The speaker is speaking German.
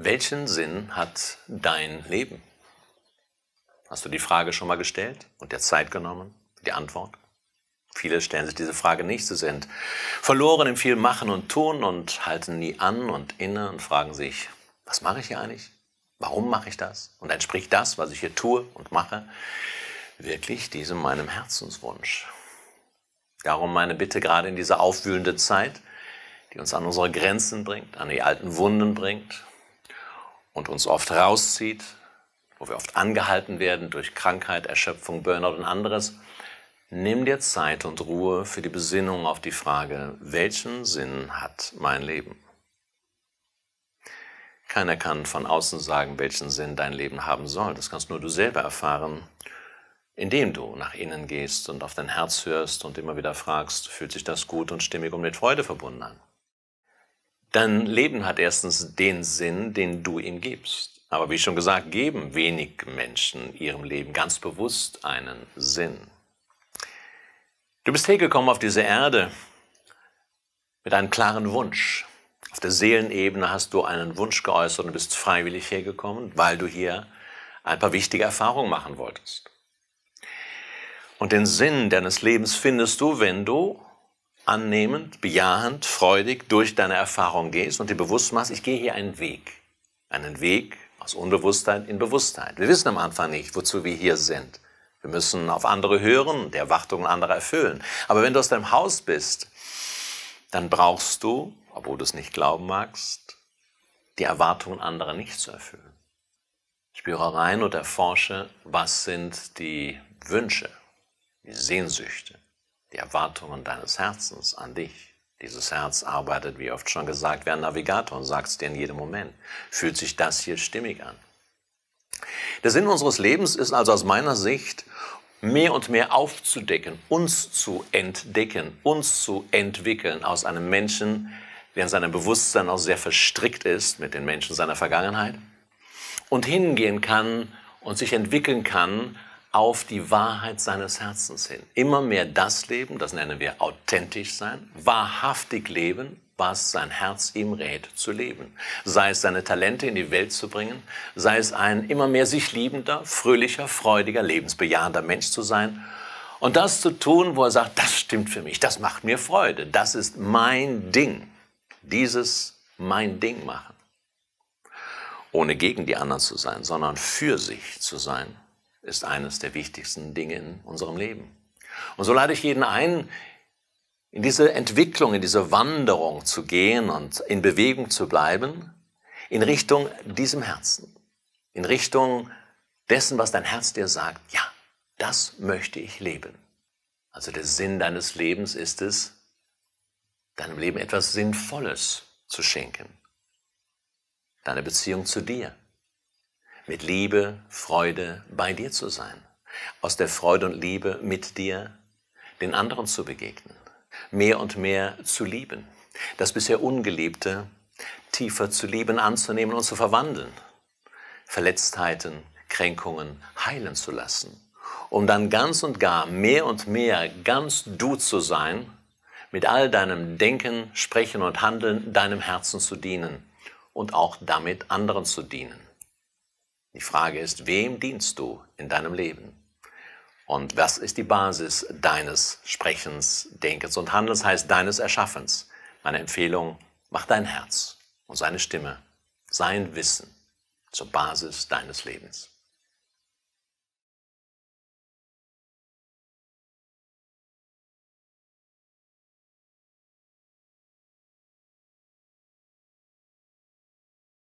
Welchen Sinn hat dein Leben? Hast du die Frage schon mal gestellt und dir Zeit genommen für die Antwort? Viele stellen sich diese Frage nicht. Sie sind verloren im viel Machen und Tun und halten nie an und inne und fragen sich, was mache ich hier eigentlich? Warum mache ich das? Und entspricht das, was ich hier tue und mache, wirklich diesem meinem Herzenswunsch? Darum meine Bitte gerade in dieser aufwühlenden Zeit, die uns an unsere Grenzen bringt, an die alten Wunden bringt, und uns oft rauszieht, wo wir oft angehalten werden durch Krankheit, Erschöpfung, Burnout und anderes. Nimm dir Zeit und Ruhe für die Besinnung auf die Frage, welchen Sinn hat mein Leben? Keiner kann von außen sagen, welchen Sinn dein Leben haben soll. Das kannst nur du selber erfahren, indem du nach innen gehst und auf dein Herz hörst und immer wieder fragst, fühlt sich das gut und stimmig und mit Freude verbunden an. Dein Leben hat erstens den Sinn, den du ihm gibst. Aber wie schon gesagt, geben wenig Menschen ihrem Leben ganz bewusst einen Sinn. Du bist hergekommen auf diese Erde mit einem klaren Wunsch. Auf der Seelenebene hast du einen Wunsch geäußert und bist freiwillig hergekommen, weil du hier ein paar wichtige Erfahrungen machen wolltest. Und den Sinn deines Lebens findest du, wenn du annehmend, bejahend, freudig durch deine Erfahrung gehst und dir bewusst machst, ich gehe hier einen Weg aus Unbewusstheit in Bewusstheit. Wir wissen am Anfang nicht, wozu wir hier sind. Wir müssen auf andere hören und die Erwartungen anderer erfüllen. Aber wenn du aus deinem Haus bist, dann brauchst du, obwohl du es nicht glauben magst, die Erwartungen anderer nicht zu erfüllen. Spüre rein und erforsche, was sind die Wünsche, die Sehnsüchte, die Erwartungen deines Herzens an dich. Dieses Herz arbeitet, wie oft schon gesagt, wie ein Navigator und sagt es dir in jedem Moment. Fühlt sich das hier stimmig an? Der Sinn unseres Lebens ist also aus meiner Sicht, mehr und mehr aufzudecken, uns zu entdecken, uns zu entwickeln aus einem Menschen, der in seinem Bewusstsein auch sehr verstrickt ist mit den Menschen seiner Vergangenheit und hingehen kann und sich entwickeln kann, auf die Wahrheit seines Herzens hin. Immer mehr das Leben, das nennen wir authentisch sein, wahrhaftig leben, was sein Herz ihm rät zu leben. Sei es seine Talente in die Welt zu bringen, sei es ein immer mehr sich liebender, fröhlicher, freudiger, lebensbejahender Mensch zu sein und das zu tun, wo er sagt, das stimmt für mich, das macht mir Freude, das ist mein Ding, dieses mein Ding machen. Ohne gegen die anderen zu sein, sondern für sich zu sein, ist eines der wichtigsten Dinge in unserem Leben. Und so lade ich jeden ein, in diese Entwicklung, in diese Wanderung zu gehen und in Bewegung zu bleiben, in Richtung diesem Herzen, in Richtung dessen, was dein Herz dir sagt, ja, das möchte ich leben. Also der Sinn deines Lebens ist es, deinem Leben etwas Sinnvolles zu schenken. Deine Beziehung zu dir. Mit Liebe, Freude bei dir zu sein, aus der Freude und Liebe mit dir den anderen zu begegnen, mehr und mehr zu lieben, das bisher Ungeliebte tiefer zu lieben, anzunehmen und zu verwandeln, Verletztheiten, Kränkungen heilen zu lassen, um dann ganz und gar mehr und mehr ganz du zu sein, mit all deinem Denken, Sprechen und Handeln deinem Herzen zu dienen und auch damit anderen zu dienen. Die Frage ist, wem dienst du in deinem Leben? Und was ist die Basis deines Sprechens, Denkens und Handelns, heißt deines Erschaffens? Meine Empfehlung, mach dein Herz und seine Stimme, sein Wissen zur Basis deines Lebens.